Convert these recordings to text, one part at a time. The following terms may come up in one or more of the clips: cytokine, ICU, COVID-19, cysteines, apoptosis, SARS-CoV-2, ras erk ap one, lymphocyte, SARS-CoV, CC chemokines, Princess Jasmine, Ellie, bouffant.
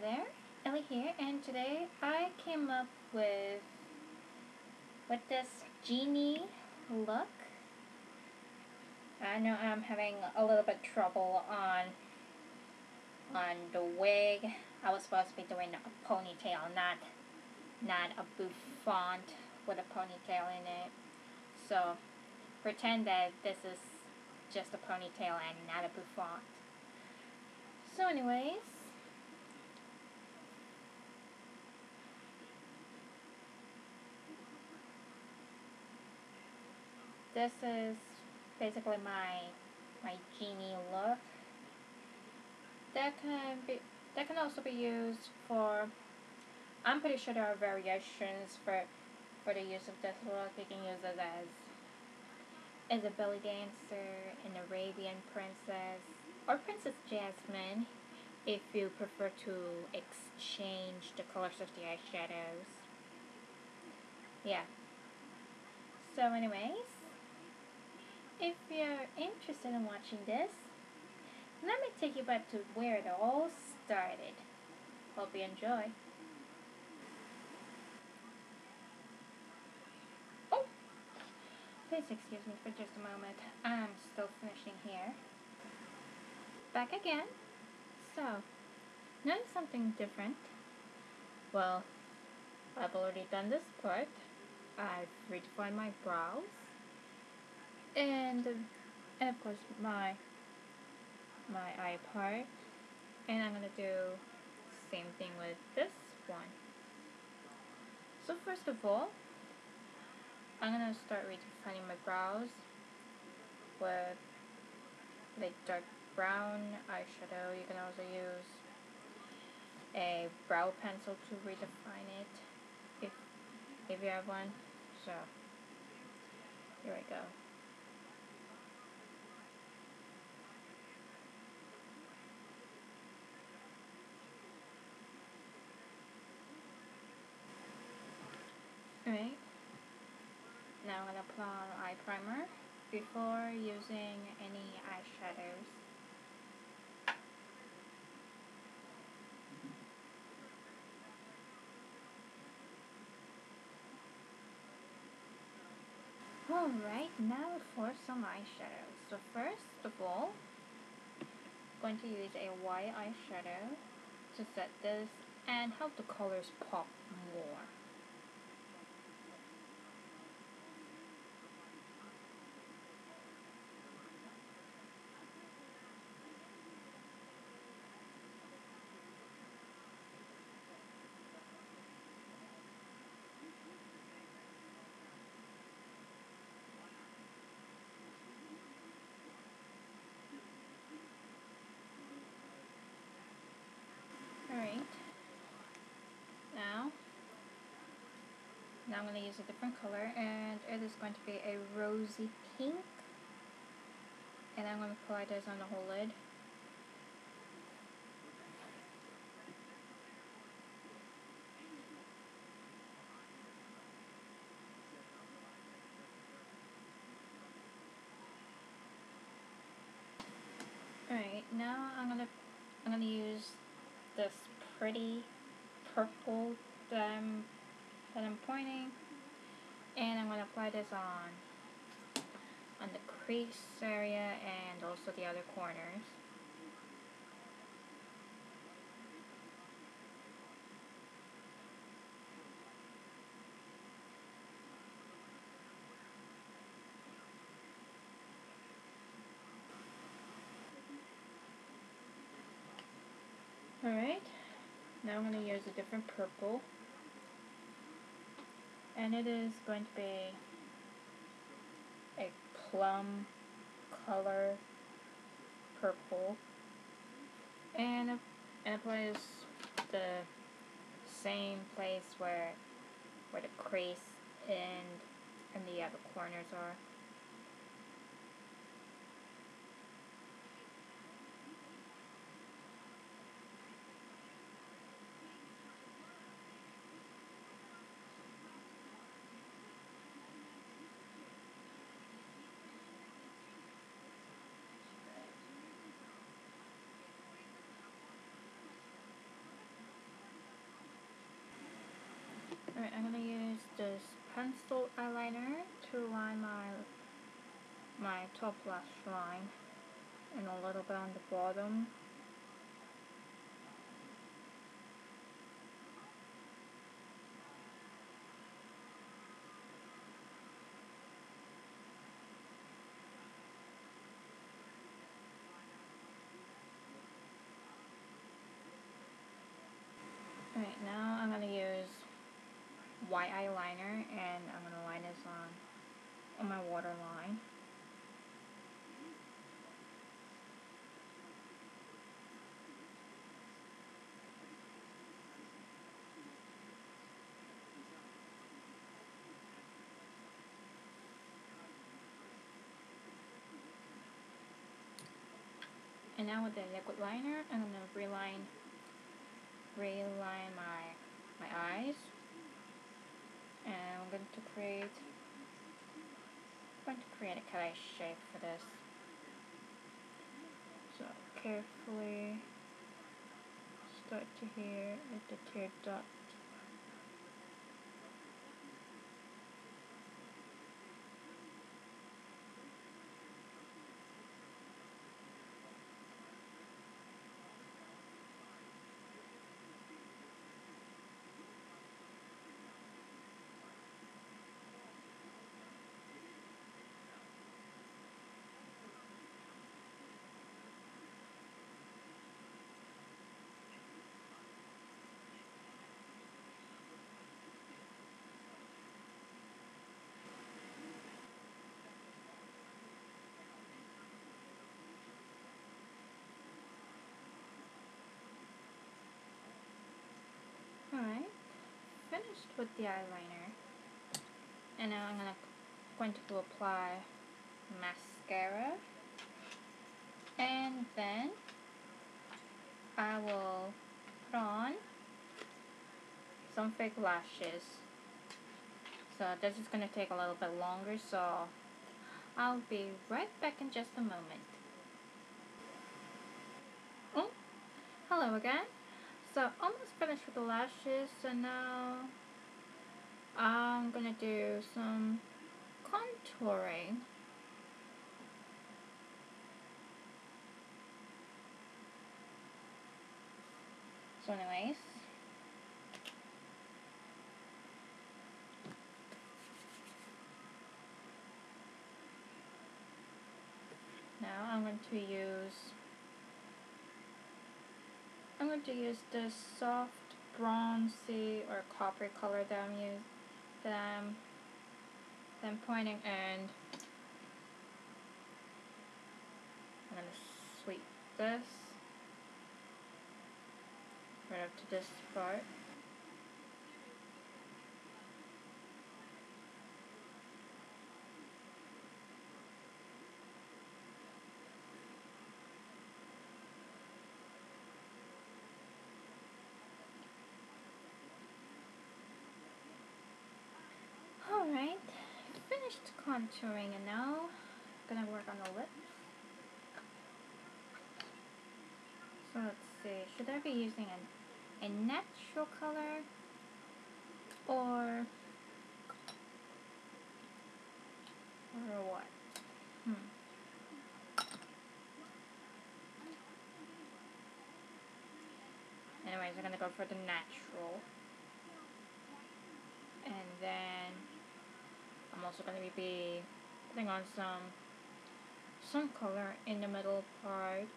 there, Ellie here, and today I came up with this genie look. I know I'm having a little bit trouble on the wig. I was supposed to be doing a ponytail, not a bouffant with a ponytail in it. So pretend that this is just a ponytail and not a bouffant. So anyways, this is basically my genie look. That can also be used for, I'm pretty sure there are variations for the use of this look. You can use it as a belly dancer, an Arabian princess, or Princess Jasmine if you prefer to exchange the colors of the eyeshadows. Yeah. So anyways, if you're interested in watching this, let me take you back to where it all started. Hope you enjoy. Oh! Please excuse me for just a moment. I'm still finishing here. Back again. So, notice something different. Well, I've already done this part. I've redefined my brows. And of course my eye part, and I'm gonna do the same thing with this one. So first of all, I'm gonna start redefining my brows with like dark brown eyeshadow. You can also use a brow pencil to redefine it if you have one. So here we go. Alright, now I'm going to apply on eye primer before using any eyeshadows. Alright, now for some eyeshadows. So first of all, I'm going to use a white eyeshadow to set this and help the colors pop more. Now I'm going to use a different color, and it is going to be a rosy pink, and I'm going to apply this on the whole lid. Alright, now I'm going to use this pretty purple that I'm pointing, and I'm going to apply this on the crease area and also the other corners. Alright, now I'm going to use a different purple, and it is going to be a plum color purple, and apply the same place where the crease and the other corners are. pencil eyeliner to line my top lash line and a little bit on the bottom. Alright, now I'm going to use white eyeliner and I'm going to line this on my waterline. And now with the liquid liner, I'm going to reline my eyes, and I'm going to create a cat eye shape for this. So carefully start to here with the tear dot. Finished with the eyeliner, and now I'm going to apply mascara, and then I will put on some fake lashes. So this is going to take a little bit longer, so I'll be right back in just a moment. Oh, hello again. So almost finished with the lashes, so now I'm gonna do some contouring. So anyways, now I'm going to use this soft bronzy or copper color that I'm pointing, and I'm going to sweep this right up to this part. Alright, finished contouring, and now I'm gonna work on the lips. So let's see, should I be using a natural color or what? Anyways, I'm gonna go for the natural, and then I'm also going to be putting on some color in the middle part.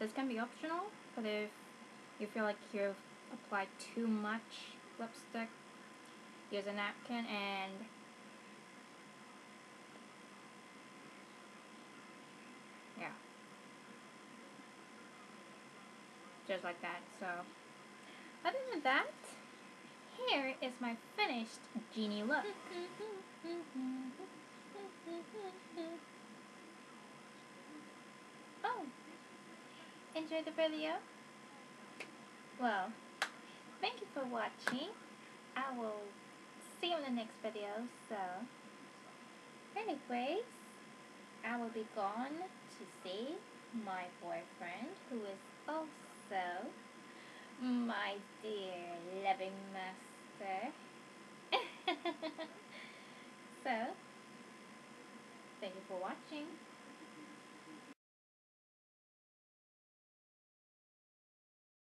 This can be optional, but if you feel like you've applied too much lipstick, use a napkin and yeah, just like that. So other than that, here is my finished genie look. Oh, enjoy the video? Well, thank you for watching. I will see you in the next video. So anyways, I will be gone to see my boyfriend, who is also my dear loving master. So thank you for watching.